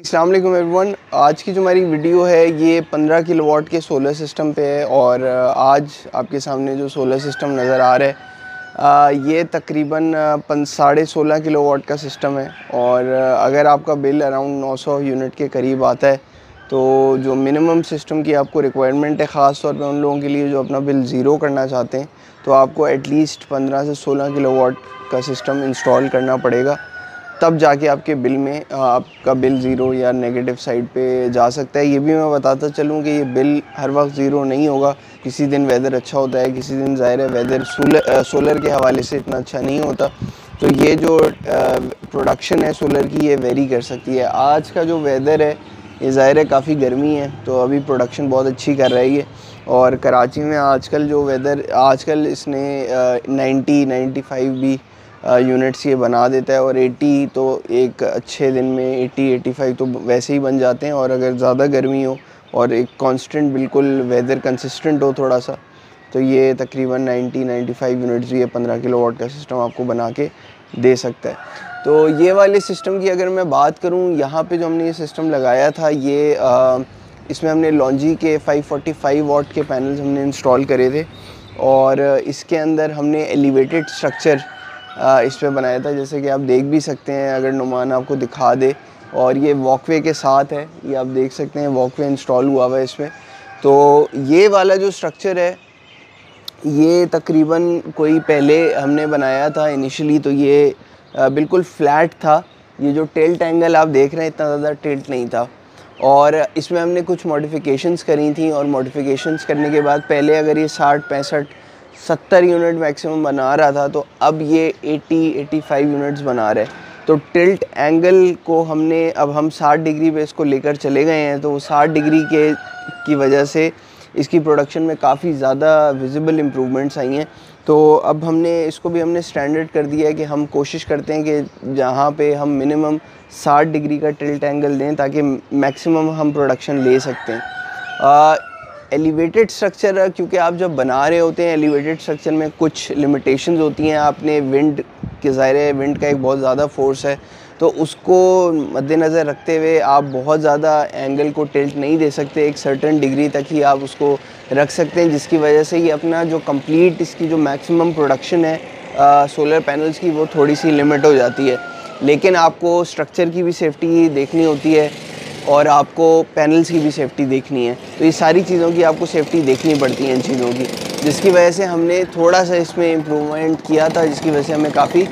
अस्सलाम वालेकुम एवरीवन। आज की जो हमारी वीडियो है ये 15 किलोवाट के सोलर सिस्टम पे है और आज आपके सामने जो सोलर सिस्टम नज़र आ रहा है ये तकरीबन 16.5 किलोवाट का सिस्टम है। और अगर आपका बिल अराउंड 900 यूनिट के करीब आता है तो जो मिनिमम सिस्टम की आपको रिक्वायरमेंट है, ख़ास तौर पे उन लोगों के लिए जो अपना बिल ज़ीरो करना चाहते हैं, तो आपको एटलीस्ट 15 से 16 किलोवाट का सिस्टम इंस्टॉल करना पड़ेगा, तब जाके आपके बिल में आपका बिल ज़ीरो या नेगेटिव साइड पे जा सकता है। ये भी मैं बताता चलूँ कि ये बिल हर वक्त ज़ीरो नहीं होगा। किसी दिन वेदर अच्छा होता है, किसी दिन ज़ाहिर है वेदर सोलर के हवाले से इतना अच्छा नहीं होता, तो ये जो प्रोडक्शन है सोलर की ये वेरी कर सकती है। आज का जो वेदर है ये ज़ाहिर है काफ़ी गर्मी है, तो अभी प्रोडक्शन बहुत अच्छी कर रही है। और कराची में आजकल जो वेदर आजकल इसने 90-95 भी यूनिट्स ये बना देता है और 80 तो एक अच्छे दिन में 80-85 तो वैसे ही बन जाते हैं। और अगर ज़्यादा गर्मी हो और एक कांस्टेंट बिल्कुल वेदर कंसिस्टेंट हो थोड़ा सा, तो ये तकरीबन 90-95 यूनिट्स ये 15 किलोवाट का सिस्टम आपको बना के दे सकता है। तो ये वाले सिस्टम की अगर मैं बात करूँ, यहाँ पे जो हमने ये सिस्टम लगाया था ये इसमें हमने लॉन्जी के 545W के पैनल्स हमने इंस्टॉल करे थे और इसके अंदर हमने एलिवेटेड स्ट्रक्चर इस पर बनाया था, जैसे कि आप देख भी सकते हैं अगर नुमान आपको दिखा दे। और ये वॉकवे के साथ है, ये आप देख सकते हैं वॉकवे इंस्टॉल हुआ हुआ है इसमें। तो ये वाला जो स्ट्रक्चर है ये तकरीबन कोई पहले हमने बनाया था इनिशियली, तो ये बिल्कुल फ्लैट था। ये जो टिल्ट एंगल आप देख रहे हैं इतना ज़्यादा टिल्ट नहीं था और इसमें हमने कुछ मॉडिफ़िकेशंस करी थी। और मॉडिफ़िकेशंस करने के बाद पहले अगर ये 60-65-70 यूनिट मैक्सिमम बना रहा था, तो अब ये 80-85 यूनिट्स बना रहे हैं। तो टिल्ट एंगल को हमने अब हम 60 डिग्री पे इसको लेकर चले गए हैं, तो वो 60 डिग्री की वजह से इसकी प्रोडक्शन में काफ़ी ज़्यादा विजिबल इम्प्रूवमेंट्स आई हैं। तो अब हमने इसको भी हमने स्टैंडर्ड कर दिया है कि हम कोशिश करते हैं कि जहाँ पे हम मिनिमम 60 डिग्री का टिल्ट एंगल दें ताकि मैक्सिमम हम प्रोडक्शन ले सकते हैं। एलिवेटेड स्ट्रक्चर क्योंकि आप जब बना रहे होते हैं एलिवेटेड स्ट्रक्चर में कुछ लिमिटेशंस होती हैं। आपने विंड के ज़ाहिर विंड का एक बहुत ज़्यादा फोर्स है, तो उसको मद्देनज़र रखते हुए आप बहुत ज़्यादा एंगल को टिल्ट नहीं दे सकते, एक सर्टेन डिग्री तक ही आप उसको रख सकते हैं, जिसकी वजह से ये अपना जो कंप्लीट इसकी जो मैक्सिमम प्रोडक्शन है सोलर पैनल्स की वो थोड़ी सी लिमिट हो जाती है। लेकिन आपको स्ट्रक्चर की भी सेफ्टी देखनी होती है और आपको पैनल्स की भी सेफ्टी देखनी है, तो ये सारी चीज़ों की आपको सेफ्टी देखनी पड़ती है इन चीज़ों की, जिसकी वजह से हमने थोड़ा सा इसमें इम्प्रूवमेंट किया था, जिसकी वजह से हमें काफ़ी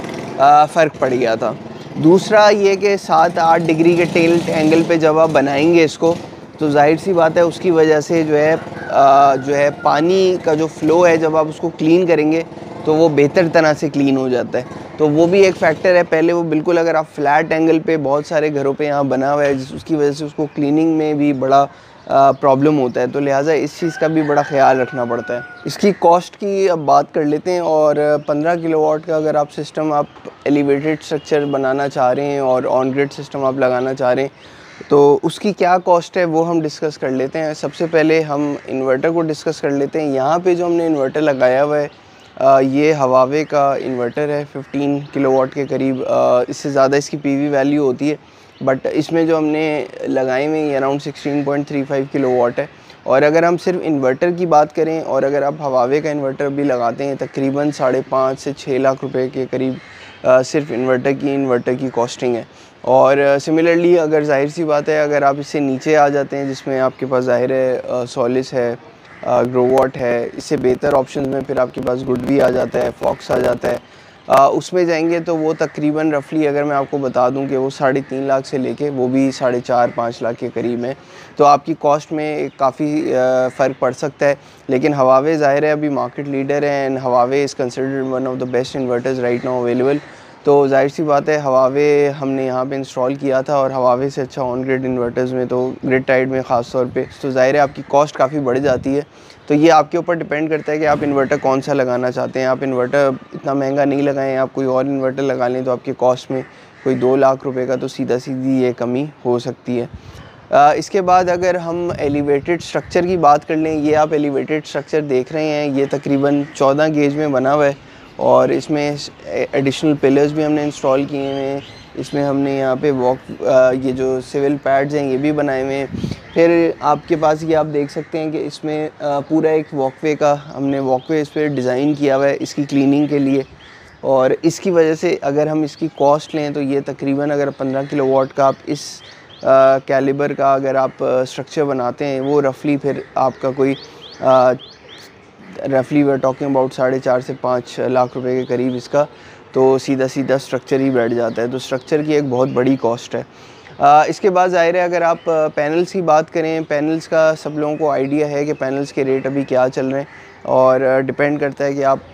फ़र्क पड़ गया था। दूसरा ये कि 7-8 डिग्री के टिल्ट एंगल पे जब आप बनाएंगे इसको, तो जाहिर सी बात है उसकी वजह से जो है पानी का जो फ़्लो है जब आप उसको क्लीन करेंगे तो वो बेहतर तरह से क्लीन हो जाता है, तो वो भी एक फैक्टर है। पहले वो बिल्कुल अगर आप फ्लैट एंगल पे बहुत सारे घरों पे यहाँ बना हुआ है, उसकी वजह से उसको क्लीनिंग में भी बड़ा प्रॉब्लम होता है, तो लिहाजा इस चीज़ का भी बड़ा ख्याल रखना पड़ता है। इसकी कॉस्ट की अब बात कर लेते हैं। और 15 किलोवाट का अगर आप सिस्टम आप एलिवेटेड स्ट्रक्चर बनाना चाह रहे हैं और ऑन ग्रिड सिस्टम आप लगाना चाह रहे हैं, तो उसकी क्या कॉस्ट है वो हम डिस्कस कर लेते हैं। सबसे पहले हम इन्वर्टर को डिस्कस कर लेते हैं। यहाँ पर जो हमने इन्वर्टर लगाया हुआ है ये Huawei का इन्वर्टर है, 15 किलोवाट के करीब, इससे ज़्यादा इसकी पीवी वैल्यू होती है, बट इसमें जो हमने लगाए हुए ये अराउंड 16.35 किलोवाट है। और अगर हम सिर्फ इन्वर्टर की बात करें और अगर आप Huawei का इन्वर्टर भी लगाते हैं, तकरीबन 5.5 से 6 लाख रुपए के करीब सिर्फ इन्वर्टर की कॉस्टिंग है। और सिमिलरली अगर ज़ाहिर सी बात है अगर आप इससे नीचे आ जाते हैं, जिसमें आपके पास ज़ाहिर है सोलिस है, ग्रोवाट है, इससे बेहतर ऑप्शन में फिर आपके पास GoodWe आ जाता है, फॉक्स आ जाता है, उसमें जाएंगे तो वो तकरीबन रफली अगर मैं आपको बता दूं कि वो 3.5 लाख से लेके वो भी 4.5-5 लाख के करीब है, तो आपकी कॉस्ट में काफ़ी फ़र्क पड़ सकता है। लेकिन Huawei ज़ाहिर है अभी मार्केट लीडर है and Huawei is considered one of the best inverters right now available, तो जाहिर सी बात है Huawei हमने यहाँ पे इंस्टॉल किया था और Huawei से अच्छा ऑन ग्रिड इन्वर्टर्स में, तो ग्रिड टाइड में ख़ास तौर पे, तो ज़ाहिर है आपकी कॉस्ट काफ़ी बढ़ जाती है। तो ये आपके ऊपर डिपेंड करता है कि आप इन्वर्टर कौन सा लगाना चाहते हैं। आप इन्वर्टर इतना महंगा नहीं लगाएं, आप कोई और इन्वर्टर लगा लें तो आपकी कॉस्ट में कोई 2 लाख रुपये का तो सीधा सीधी ये कमी हो सकती है। इसके बाद अगर हम एलिवेटेड स्ट्रक्चर की बात कर लें, ये आप एलिवेटेड स्ट्रक्चर देख रहे हैं ये तकरीबन 14 गेज में बना हुआ है और इसमें एडिशनल पिलर्स भी हमने इंस्टॉल किए हैं, इसमें हमने यहाँ पे ये जो सिविल पैड्स हैं ये भी बनाए हुए हैं। फिर आपके पास ये आप देख सकते हैं कि इसमें पूरा एक वॉकवे का हमने इस पर डिज़ाइन किया हुआ है इसकी क्लीनिंग के लिए। और इसकी वजह से अगर हम इसकी कॉस्ट लें तो ये तकरीबन अगर 15 किलोवाट का आप इस कैलिबर का अगर आप स्ट्रक्चर बनाते हैं वो रफली फिर आपका कोई रफली वी आर टॉकिंग अबाउट 4.5 से 5 लाख रुपए के करीब इसका तो सीधा स्ट्रक्चर ही बैठ जाता है। तो स्ट्रक्चर की एक बहुत बड़ी कॉस्ट है। इसके बाद ज़ाहिर है अगर आप पैनल्स की बात करें, पैनल्स का सब लोगों को आइडिया है कि पैनल्स के रेट अभी क्या चल रहे हैं और डिपेंड करता है कि आप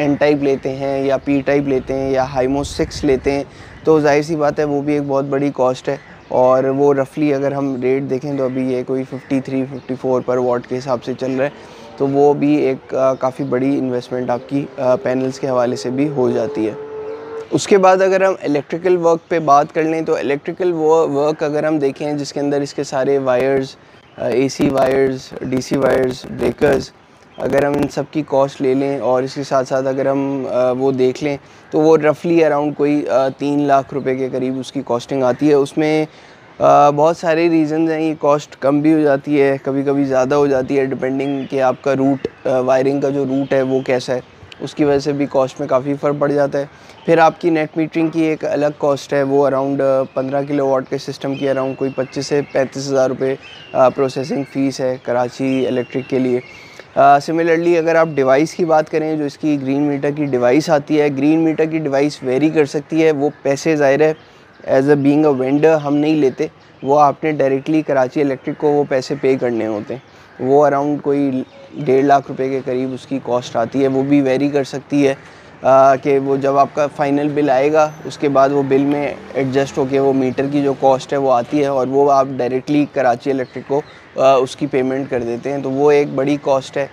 एन टाइप लेते हैं या पी टाइप लेते हैं या हाईमो 6 लेते हैं तो जाहिर सी बात है वो भी एक बहुत बड़ी कॉस्ट है। और वो रफली अगर हम रेट देखें तो अभी ये कोई 53-54 पर वाट के हिसाब से चल रहा है तो वो भी एक काफ़ी बड़ी इन्वेस्टमेंट आपकी पैनल्स के हवाले से भी हो जाती है। उसके बाद अगर हम इलेक्ट्रिकल वर्क पे बात कर लें तो इलेक्ट्रिकल वर्क अगर हम देखें जिसके अंदर इसके सारे wires, AC wires, DC wires, breakers, अगर हम इन सब की कॉस्ट ले लें और इसके साथ साथ अगर हम वो देख लें तो वो रफली अराउंड कोई 3 लाख रुपए के करीब उसकी कॉस्टिंग आती है। उसमें बहुत सारे रीज़न्स हैं, ये कॉस्ट कम भी हो जाती है, कभी कभी ज़्यादा हो जाती है, डिपेंडिंग कि आपका रूट वायरिंग का जो रूट है वो कैसा है उसकी वजह से भी कॉस्ट में काफ़ी फ़र्क पड़ जाता है। फिर आपकी नेट मीटरिंग की एक अलग कॉस्ट है, वो अराउंड 15 किलोवाट के सिस्टम की अराउंड कोई 25 से 35 हज़ार रुपये प्रोसेसिंग फ़ीस है कराची इलेक्ट्रिक के लिए। सिमिलरली अगर आप डिवाइस की बात करें जो इसकी ग्रीन मीटर की डिवाइस आती है, ग्रीन मीटर की डिवाइस वेरी कर सकती है, वो पैसे ज़ाहिर है as a being a vendor हम नहीं लेते, वो आपने डायरेक्टली कराची इलेक्ट्रिक को वो पैसे पे करने होते हैं। वो अराउंड कोई 1.5 लाख रुपए के करीब उसकी कॉस्ट आती है। वो भी वेरी कर सकती है कि वो जब आपका फ़ाइनल बिल आएगा उसके बाद वो बिल में एडजस्ट होके वो मीटर की जो कॉस्ट है वो आती है और वो आप डायरेक्टली कराची इलेक्ट्रिक को उसकी पेमेंट कर देते हैं तो वो एक बड़ी कॉस्ट है।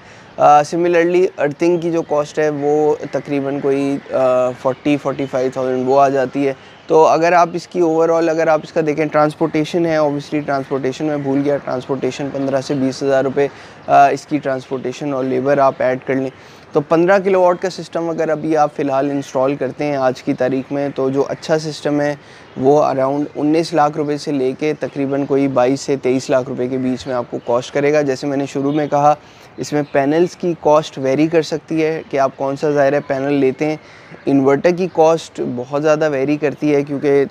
सिमिलरली अर्थिंग की जो कॉस्ट है वो तकरीबन कोई 40-45 हज़ार वो आ जाती है। तो अगर आप इसकी ओवरऑल अगर आप इसका देखें, ट्रांसपोर्टेशन है, ऑब्वियसली ट्रांसपोर्टेशन में भूल गया, ट्रांसपोर्टेशन 15 से 20 हज़ार रुपये इसकी ट्रांसपोर्टेशन और लेबर आप ऐड कर लें तो 15 किलोवाट का सिस्टम अगर अभी आप फ़िलहाल इंस्टॉल करते हैं आज की तारीख में तो जो अच्छा सिस्टम है वो अराउंड 19 लाख रुपए से लेके तकरीबन कोई 22 से 23 लाख रुपए के बीच में आपको कॉस्ट करेगा। जैसे मैंने शुरू में कहा इसमें पैनल्स की कॉस्ट वेरी कर सकती है कि आप कौन सा ज़ाहिर है पैनल लेते हैं। इन्वर्टर की कॉस्ट बहुत ज़्यादा वेरी करती है क्योंकि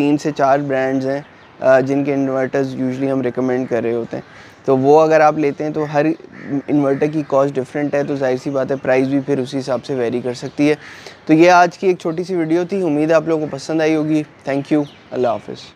3 से 4 ब्रांड्स हैं जिनके इन्वर्टर्स यूजली हम रिकमेंड कर रहे होते हैं तो वो अगर आप लेते हैं तो हर इन्वर्टर की कॉस्ट डिफरेंट है तो जाहिर सी बात है प्राइस भी फिर उसी हिसाब से वेरी कर सकती है। तो ये आज की एक छोटी सी वीडियो थी, उम्मीद है आप लोगों को पसंद आई होगी। थैंक यू, अल्लाह हाफ़िज़।